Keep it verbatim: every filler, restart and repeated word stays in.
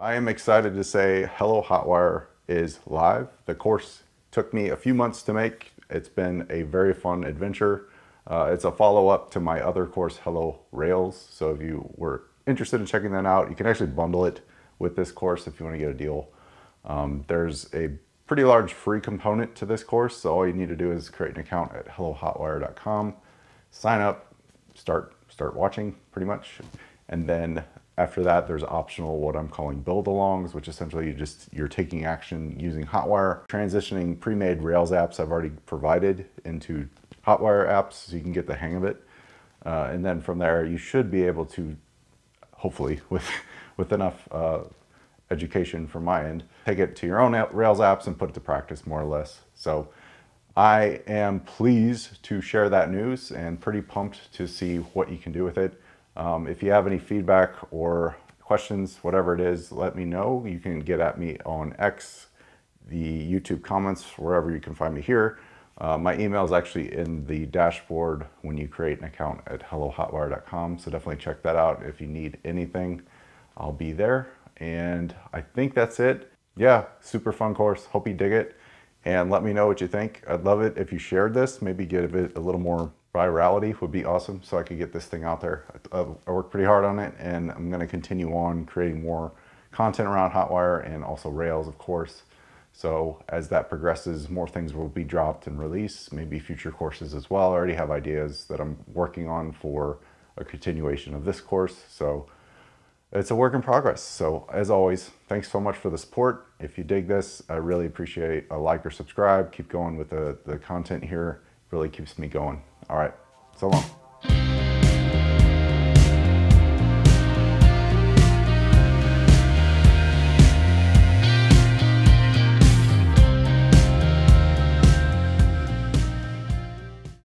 I am excited to say Hello Hotwire is live. The course took me a few months to make. It's been a very fun adventure. Uh, it's a follow-up to my other course, Hello Rails. So if you were interested in checking that out, you can actually bundle it with this course if you want to get a deal. Um, there's a pretty large free component to this course, so all you need to do is create an account at hello hotwire dot com, sign up, start, start watching pretty much, and then after that there's optional what I'm calling build-alongs, which essentially you just, you're taking action using Hotwire, transitioning pre-made Rails apps I've already provided into Hotwire apps so you can get the hang of it, uh, and then from there you should be able to, hopefully with, with enough uh, education from my end, take it to your own Rails apps and put it to practice more or less. So I am pleased to share that news and pretty pumped to see what you can do with it. Um, if you have any feedback or questions, whatever it is, let me know. You can get at me on X, the YouTube comments, wherever you can find me here. Uh, my email is actually in the dashboard when you create an account at hello hotwire dot com. So definitely check that out. If you need anything, I'll be there. And I think that's it. Yeah, super fun course. Hope you dig it. And let me know what you think. I'd love it if you shared this. Maybe give it a little more virality would be awesome so I could get this thing out there. I, I worked pretty hard on it, and I'm going to continue on creating more content around Hotwire and also Rails, of course. So as that progresses, more things will be dropped and released, maybe future courses as well. I already have ideas that I'm working on for a continuation of this course. So it's a work in progress. So as always, thanks so much for the support. If you dig this, I really appreciate a like or subscribe. Keep going with the, the content here. It really keeps me going. All right. So long.